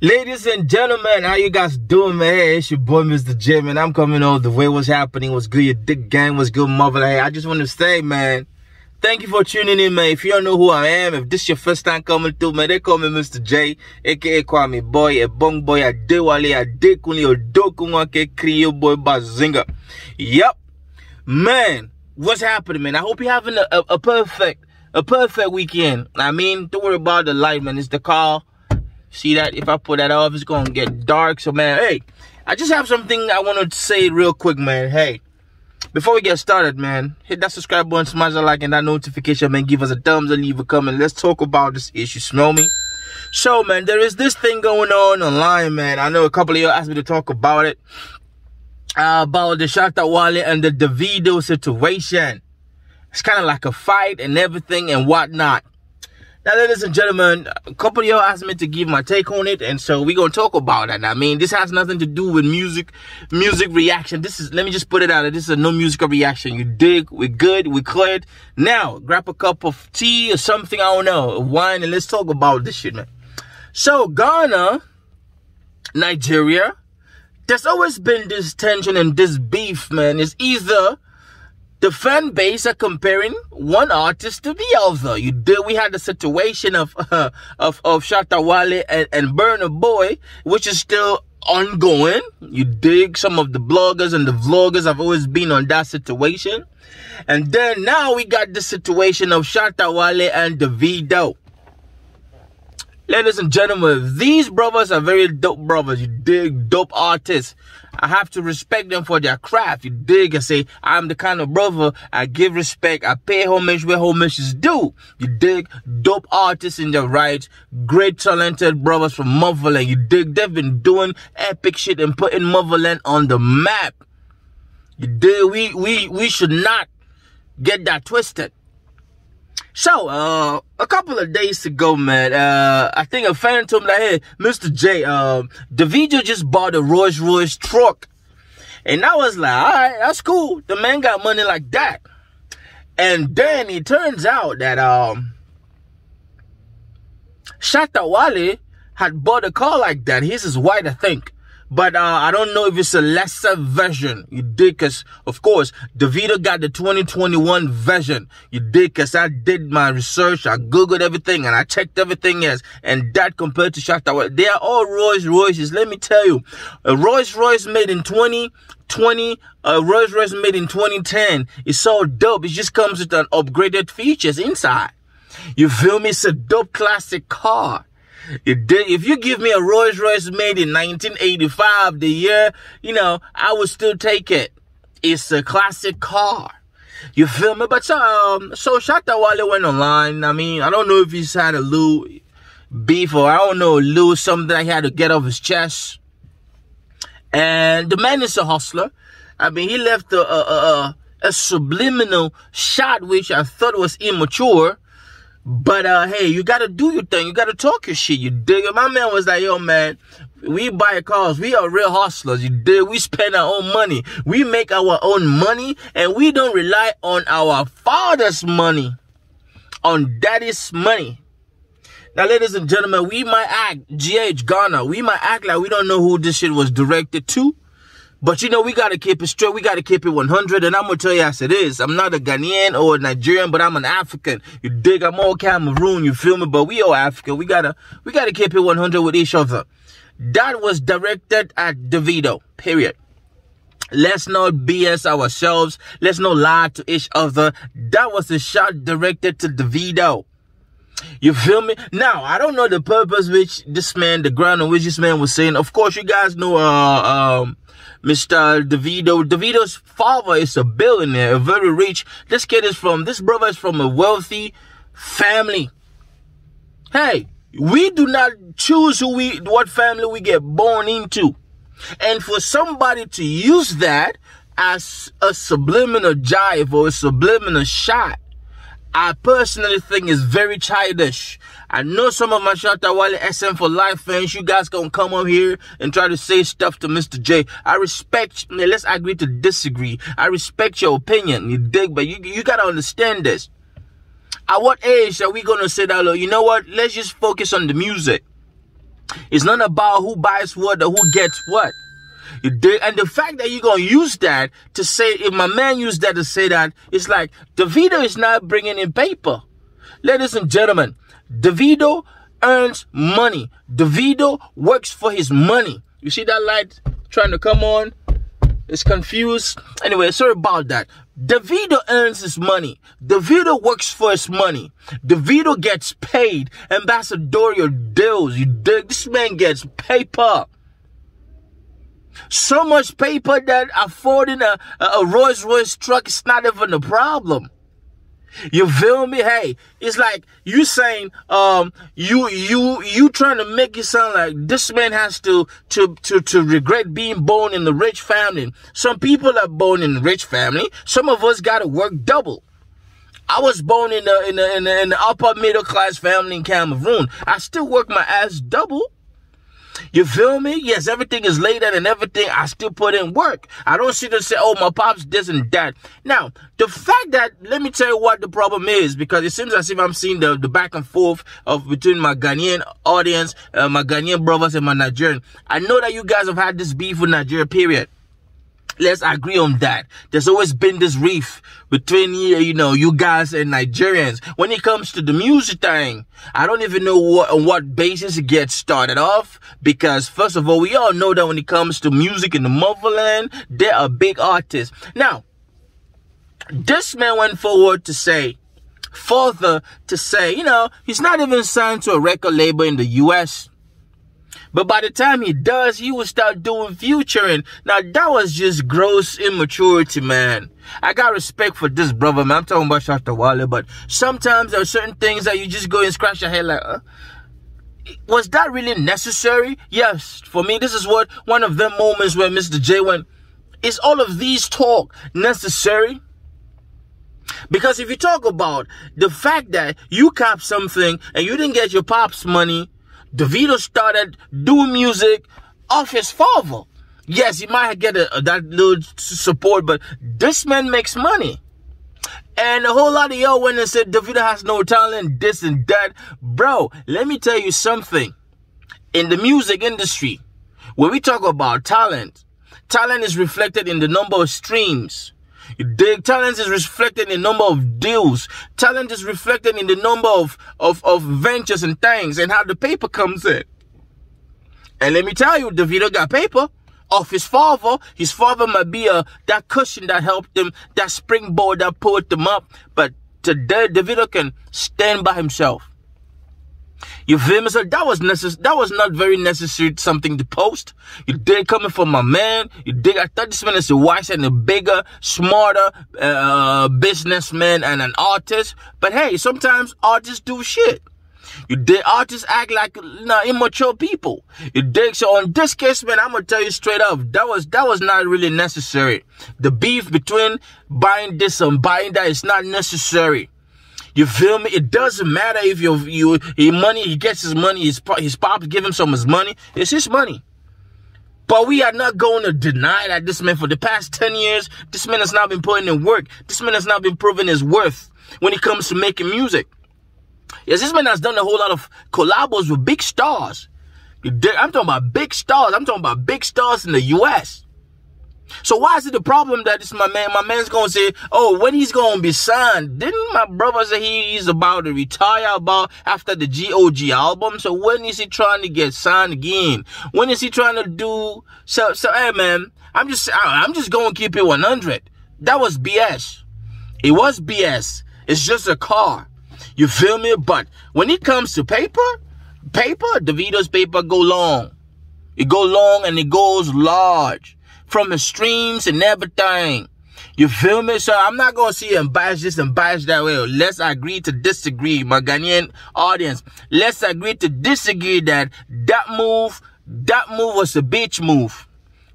Ladies and gentlemen, how you guys doing, man? Hey, it's your boy, Mr. Jim, and I'm coming all the way. What's happening? What's good, your dick gang? What's good, mother? Hey, I just want to say, man, thank you for tuning in, man. If you don't know who I am, if this is your first time coming through, man, they call me Mr. J, a.k.a. Kwame Boy, Ebong Boy, Ade Wale, Ade Kunle, Odokunwake, Kriyo Boy, Bazinga. Yep. Man, what's happening, man? I hope you're having a perfect weekend. I mean, don't worry about the light, man. It's the car. See that? If I put that off, it's gonna get dark. So, man, hey, I just have something I want to say real quick, man. Hey, before we get started, man, hit that subscribe button, smash that like and that notification, man. Give us a thumbs up, leave a comment. Let's talk about this issue. Smell me? So, man, there is this thing going on online, man. I know a couple of y'all asked me to talk about it, about the Shatta Wale and the Davido situation. It's kind of like a fight and everything and whatnot. Now, ladies and gentlemen, a couple of y'all asked me to give my take on it, and so we're going to talk about that. I mean, this has nothing to do with music reaction. This is, let me just put it out there. This is a no musical reaction. You dig? We're good. We cleared. Now, grab a cup of tea or something, I don't know, wine, and let's talk about this shit, man. So, Ghana, Nigeria, there's always been this tension and this beef, man. It's either the fan base are comparing one artist to the other. You did. We had the situation of Shatta Wale and Burna Boy, which is still ongoing. You dig? Some of the bloggers and the vloggers have always been on that situation. And then now we got the situation of Shatta Wale and Davido. Ladies and gentlemen, these brothers are very dope brothers. You dig? Dope artists. I have to respect them for their craft. You dig? I say, I'm the kind of brother, I give respect, I pay homage where homage is due. You dig? Dope artists in their rights. Great talented brothers from Motherland. You dig? They've been doing epic shit and putting Motherland on the map. You dig? We should not get that twisted. So, a couple of days ago, man, I think a fan told me, like, hey, Mr. J, Davido just bought a Rolls Royce truck. And I was like, all right, that's cool. The man got money like that. And then it turns out that Shatta Wale had bought a car like that. His is white, I think. But I don't know if it's a lesser version. You dig? Cause of course Davido got the 2021 version. You dig? Cause I did my research, I googled everything and I checked everything else. And that compared to Shatta Wale, they are all Rolls Royces. Let me tell you, a Rolls Royce made in 2020, a Rolls Royce made in 2010 is so dope. It just comes with an upgraded features inside. You feel me? It's a dope classic car. If you give me a Rolls Royce made in 1985, the year, you know, I would still take it. It's a classic car. You feel me? But so Shatta Wale went online. I mean, I don't know if he's had a little beef or I don't know, something that he had to get off his chest. And the man is a hustler. I mean, he left a subliminal shot, which I thought was immature. But, hey, you gotta do your thing. You gotta talk your shit. You dig? My man was like, yo, man, we buy cars. We are real hustlers. You dig? We spend our own money. We make our own money. And we don't rely on our father's money, on daddy's money. Now, ladies and gentlemen, we might act, GH Ghana, we might act like we don't know who this shit was directed to. But, you know, we got to keep it straight. We got to keep it 100. And I'm going to tell you as it is. I'm not a Ghanaian or a Nigerian, but I'm an African. You dig? I'm all Cameroon. You feel me? But we all African. We got to keep it 100 with each other. That was directed at Davido. Period. Let's not BS ourselves. Let's not lie to each other. That was a shot directed to Davido. You feel me? Now, I don't know the purpose which this man, the ground on which this man was saying. Of course, you guys know, Mr. Davido. Davido's father is a billionaire, a very rich. This brother is from a wealthy family. Hey, we do not choose what family we get born into. And for somebody to use that as a subliminal jive or a subliminal shot, I personally think it's very childish. I know some of my Shatta Wale SM for Life fans, you guys gonna come up here and try to say stuff to Mr. J. I respect, man, let's agree to disagree. I respect your opinion, you dig, but you gotta understand this. At what age are we gonna say that, look, you know what, let's just focus on the music. It's not about who buys what or who gets what. And the fact that you're going to use that to say, if my man used that to say that, it's like, Davido is not bringing in paper. Ladies and gentlemen, Davido earns money. Davido works for his money. You see that light trying to come on? It's confused. Anyway, sorry about that. Davido earns his money. Davido works for his money. Davido gets paid. Ambassadorial deals. You dig? This man gets paper. So much paper that affording a Rolls Royce truck is not even a problem. You feel me? Hey, it's like you saying, you trying to make it sound like this man has to regret being born in the rich family. Some people are born in the rich family. Some of us gotta work double. I was born in the upper middle class family in Cameroon. I still work my ass double. You feel me? Yes, everything is laid out and everything. I still put in work. I don't sit and say, oh, my pops this and that. Now, the fact that, let me tell you what the problem is, because it seems as if I'm seeing the back and forth of between my Ghanaian audience, my Ghanaian brothers and my Nigerian. I know that you guys have had this beef with Nigeria, period. Let's agree on that. There's always been this beef between, you know, you guys and Nigerians. When it comes to the music thing, I don't even know on what basis it gets started off. Because first of all, we all know that when it comes to music in the motherland, there are big artists. Now, this man went forward to say, you know, he's not even signed to a record label in the US. But by the time he does, he will start doing featuring. Now, that was just gross immaturity, man. I got respect for this brother, man. I'm talking about Shatta Wale, but sometimes there are certain things that you just go and scratch your head like, was that really necessary? Yes, for me, this is what one of them moments where Mr. J went, is all of these talk necessary? Because if you talk about the fact that you cop something and you didn't get your pop's money, Davido started doing music off his father. Yes, he might get that little support, but this man makes money. And a whole lot of y'all went and said, Davido has no talent, this and that. Bro, let me tell you something. In the music industry, when we talk about talent, talent is reflected in the number of streams. The talent is reflected in the number of deals. Talent is reflected in the number of ventures and things and how the paper comes in. And let me tell you, Davido got paper off his father. His father might be that cushion that helped him, that springboard that pulled him up. But today, Davido can stand by himself. You feel me? So that was not very necessary, something to post. You dig? Coming from my man. You dig? I thought this man is a wiser and a bigger, smarter businessman and an artist. But hey, sometimes artists do shit. You dig? Artists act like immature people. You dig? So on this case, man, I'm gonna tell you straight up, that was not really necessary. The beef between buying this and buying that is not necessary. You feel me? It doesn't matter if your money, he gets his money, his pops give him some of his money. It's his money. But we are not going to deny that this man, for the past 10 years, this man has not been putting in work. This man has not been proving his worth when it comes to making music. Yes, this man has done a whole lot of collabos with big stars. I'm talking about big stars. I'm talking about big stars in the U.S. So why is it the problem that it's my man's going to say, oh, when he's going to be signed? Didn't my brother say he's about to retire after the GOG album? So when is he trying to get signed again? When is he trying to do? So hey, man, I'm just going to keep it 100. That was BS. It was BS. It's just a car. You feel me? But when it comes to paper, Davido's paper go long. It go long and it goes large. From the streams and everything. You feel me? So I'm not going to see and bash this and bash that way. Let's agree to disagree, my Ghanaian audience. Let's agree to disagree that that move was a bitch move.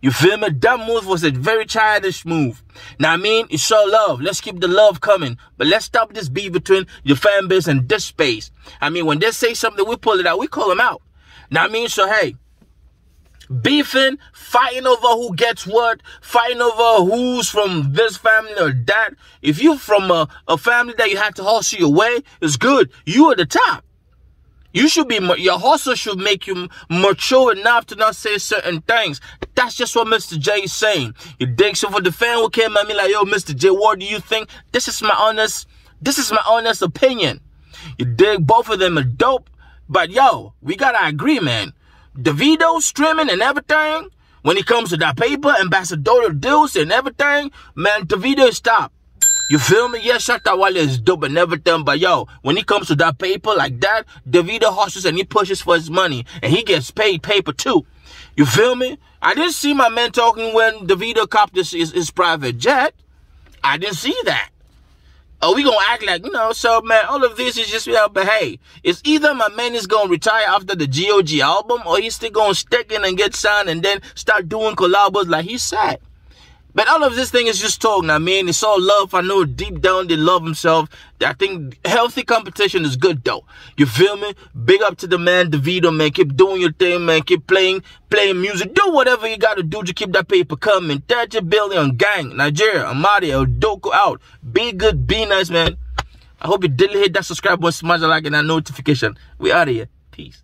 You feel me? That move was a very childish move. Now, I mean, it's all love. Let's keep the love coming. But let's stop this beef between your fan base and this space. I mean, when they say something, we pull it out. We call them out. Now, I mean, so hey. Beefing, fighting over who gets what, fighting over who's from this family or that. If you're from a family that you had to hustle your way, it's good. You are the top. You should be, your hustle should make you mature enough to not say certain things. That's just what Mr. J is saying. You dig? So for the fan who came at me like, yo, Mr. J, what do you think? This is my honest opinion. You dig? Both of them are dope. But yo, we gotta agree, man. Davido streaming and everything, when it comes to that paper, ambassadorial deals and everything, man, Davido is top. You feel me? Yeah, Shatta Wale is dope and everything, but yo, when it comes to that paper like that, Davido hustles and he pushes for his money, and he gets paid paper too. You feel me? I didn't see my man talking when Davido copped his private jet. I didn't see that. Are we gonna act like, you know, so man, all of this is just, you know, but hey, it's either my man is gonna retire after the GOG album, or he's still gonna stick in and get signed and then start doing collabs like he said. But all of this thing is just talking, I mean, it's all love. I know deep down they love himself. I think healthy competition is good though. You feel me? Big up to the man, Davido, man. Keep doing your thing, man. Keep playing music. Do whatever you gotta do to keep that paper coming. 30 billion gang, Nigeria, Amadi, Odoko out. Be good, be nice, man. I hope you didn't hit that subscribe button, smash the like and that notification. We out of here. Peace.